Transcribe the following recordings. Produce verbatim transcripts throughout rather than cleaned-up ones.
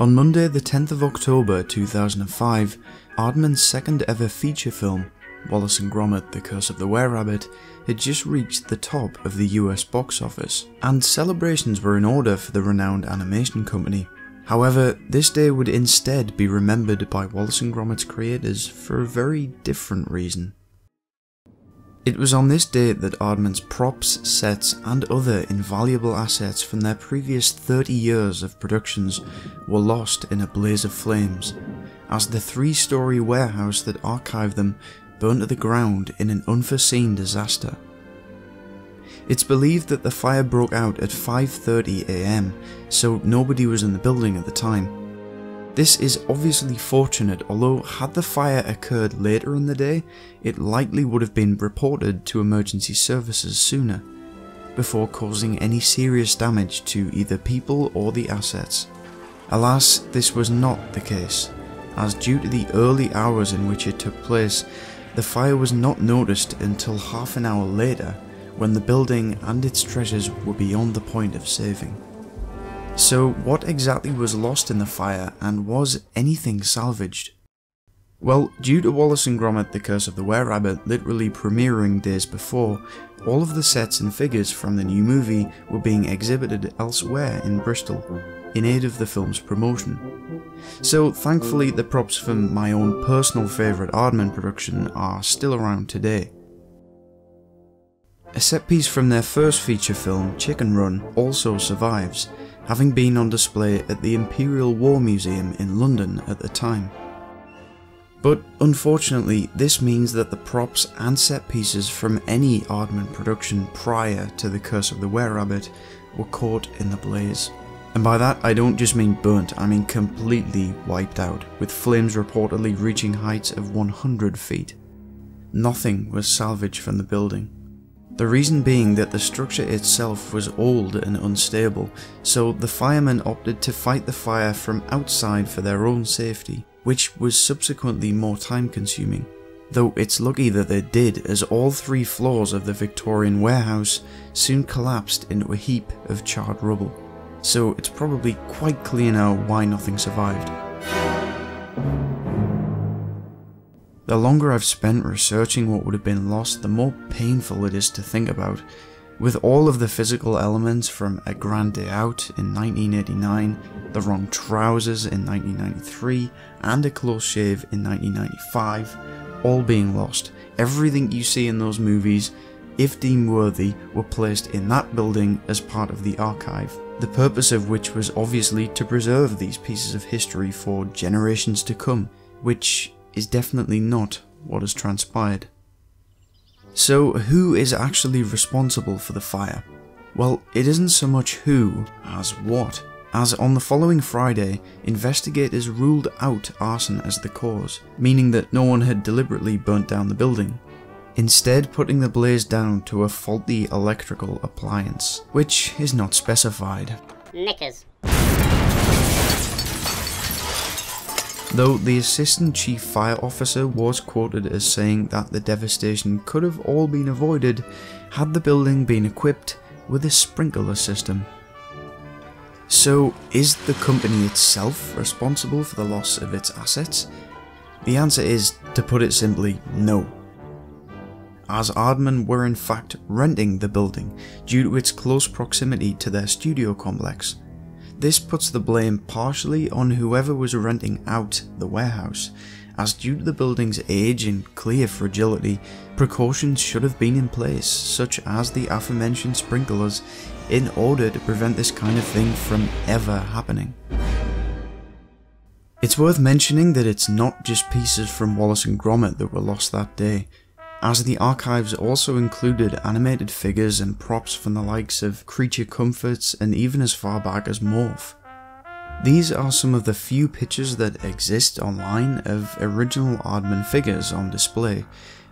On Monday the tenth of October two thousand five, Aardman's second ever feature film, Wallace and Gromit, The Curse of the Were-Rabbit, had just reached the top of the U S box office, and celebrations were in order for the renowned animation company. However, this day would instead be remembered by Wallace and Gromit's creators for a very different reason. It was on this date that Aardman's props, sets and other invaluable assets from their previous thirty years of productions were lost in a blaze of flames, as the three-storey warehouse that archived them burned to the ground in an unforeseen disaster. It's believed that the fire broke out at five thirty a m, so nobody was in the building at the time. This is obviously fortunate, although had the fire occurred later in the day, it likely would have been reported to emergency services sooner, before causing any serious damage to either people or the assets. Alas, this was not the case, as due to the early hours in which it took place, the fire was not noticed until half an hour later, when the building and its treasures were beyond the point of saving. So what exactly was lost in the fire, and was anything salvaged? Well, due to Wallace and Gromit: The Curse of the Were-Rabbit literally premiering days before, all of the sets and figures from the new movie were being exhibited elsewhere in Bristol, in aid of the film's promotion. So thankfully the props from my own personal favourite Aardman production are still around today. A set piece from their first feature film, Chicken Run, also survives, having been on display at the Imperial War Museum in London at the time. But unfortunately, this means that the props and set pieces from any Aardman production prior to The Curse of the Were-Rabbit were caught in the blaze. And by that I don't just mean burnt, I mean completely wiped out, with flames reportedly reaching heights of one hundred feet. Nothing was salvaged from the building. The reason being that the structure itself was old and unstable, so the firemen opted to fight the fire from outside for their own safety, which was subsequently more time consuming. Though it's lucky that they did, as all three floors of the Victorian warehouse soon collapsed into a heap of charred rubble. So it's probably quite clear now why nothing survived. The longer I've spent researching what would have been lost, the more painful it is to think about. With all of the physical elements from A Grand Day Out in nineteen eighty-nine, The Wrong Trousers in nineteen ninety-three, and A Close Shave in nineteen ninety-five, all being lost, everything you see in those movies, if deemed worthy, were placed in that building as part of the archive, the purpose of which was obviously to preserve these pieces of history for generations to come, which is definitely not what has transpired. So who is actually responsible for the fire? Well, it isn't so much who as what, as on the following Friday, investigators ruled out arson as the cause, meaning that no one had deliberately burnt down the building, instead putting the blaze down to a faulty electrical appliance, which is not specified. Knickers. Though the Assistant Chief Fire Officer was quoted as saying that the devastation could have all been avoided had the building been equipped with a sprinkler system. So is the company itself responsible for the loss of its assets? The answer is, to put it simply, no. As Aardman were in fact renting the building due to its close proximity to their studio complex. This puts the blame partially on whoever was renting out the warehouse, as due to the building's age and clear fragility, precautions should have been in place, such as the aforementioned sprinklers, in order to prevent this kind of thing from ever happening. It's worth mentioning that it's not just pieces from Wallace and Gromit that were lost that day, as the archives also included animated figures and props from the likes of Creature Comforts and even as far back as Morph. These are some of the few pictures that exist online of original Aardman figures on display,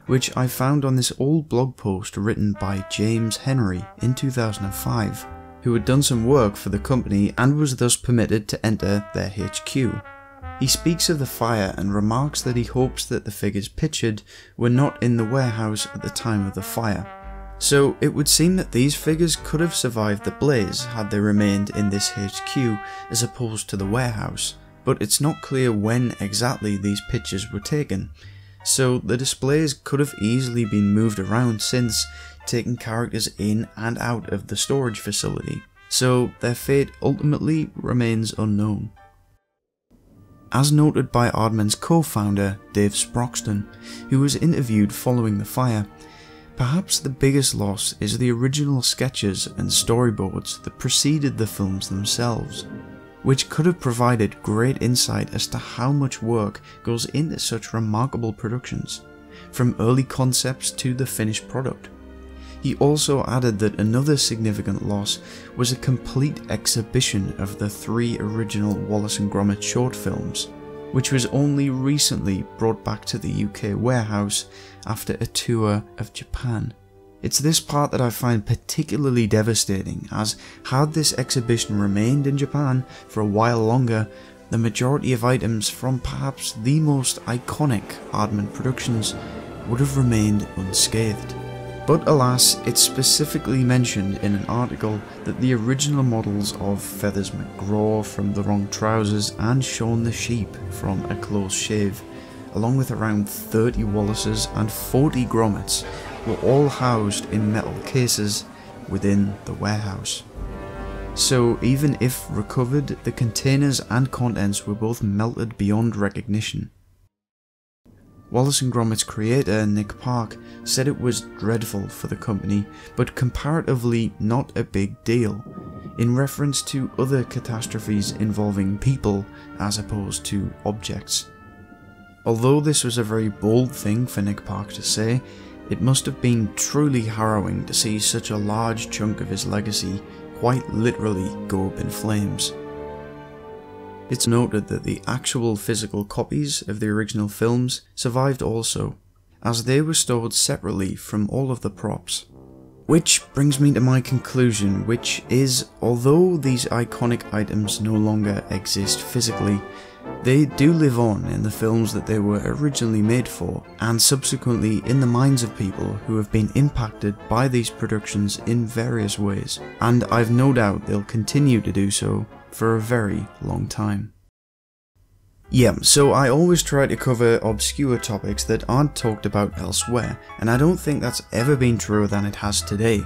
which I found on this old blog post written by James Henry in two thousand five, who had done some work for the company and was thus permitted to enter their H Q. He speaks of the fire and remarks that he hopes that the figures pictured were not in the warehouse at the time of the fire, So it would seem that these figures could have survived the blaze had they remained in this H Q as opposed to the warehouse, but it's not clear when exactly these pictures were taken, so the displays could have easily been moved around since, taking characters in and out of the storage facility, so their fate ultimately remains unknown. As noted by Aardman's co-founder, Dave Sproxton, who was interviewed following the fire, perhaps the biggest loss is the original sketches and storyboards that preceded the films themselves, which could have provided great insight as to how much work goes into such remarkable productions, from early concepts to the finished product. He also added that another significant loss was a complete exhibition of the three original Wallace and Gromit short films, which was only recently brought back to the U K warehouse after a tour of Japan. It's this part that I find particularly devastating, as had this exhibition remained in Japan for a while longer, the majority of items from perhaps the most iconic Aardman productions would have remained unscathed. But alas, it's specifically mentioned in an article that the original models of Feathers McGraw from The Wrong Trousers and Shaun the Sheep from A Close Shave, along with around thirty Wallaces and forty Gromits, were all housed in metal cases within the warehouse. So even if recovered, the containers and contents were both melted beyond recognition. Wallace and Gromit's creator, Nick Park, said it was dreadful for the company, but comparatively not a big deal, in reference to other catastrophes involving people as opposed to objects. Although this was a very bold thing for Nick Park to say, it must have been truly harrowing to see such a large chunk of his legacy quite literally go up in flames. It's noted that the actual physical copies of the original films survived also, as they were stored separately from all of the props. Which brings me to my conclusion, which is, although these iconic items no longer exist physically, they do live on in the films that they were originally made for, and subsequently in the minds of people who have been impacted by these productions in various ways, and I've no doubt they'll continue to do so for a very long time. Yeah, so I always try to cover obscure topics that aren't talked about elsewhere, and I don't think that's ever been truer than it has today,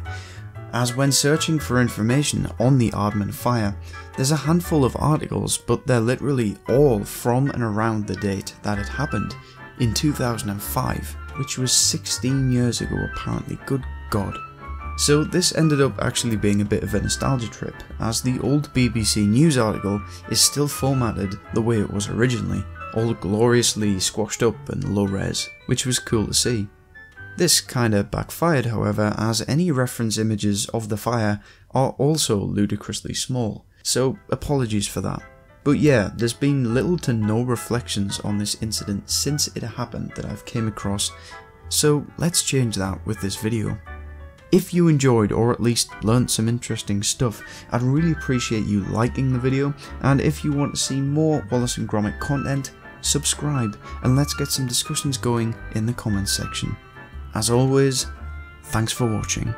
as when searching for information on the Aardman fire, there's a handful of articles, but they're literally all from and around the date that it happened, in two thousand five, which was sixteen years ago apparently, good God. So this ended up actually being a bit of a nostalgia trip, as the old B B C News article is still formatted the way it was originally, all gloriously squashed up and low res, which was cool to see. This kinda backfired however, as any reference images of the fire are also ludicrously small, so apologies for that. But yeah, there's been little to no reflections on this incident since it happened that I've came across, so let's change that with this video. If you enjoyed or at least learnt some interesting stuff, I'd really appreciate you liking the video, and if you want to see more Wallace and Gromit content, subscribe and let's get some discussions going in the comments section. As always, thanks for watching.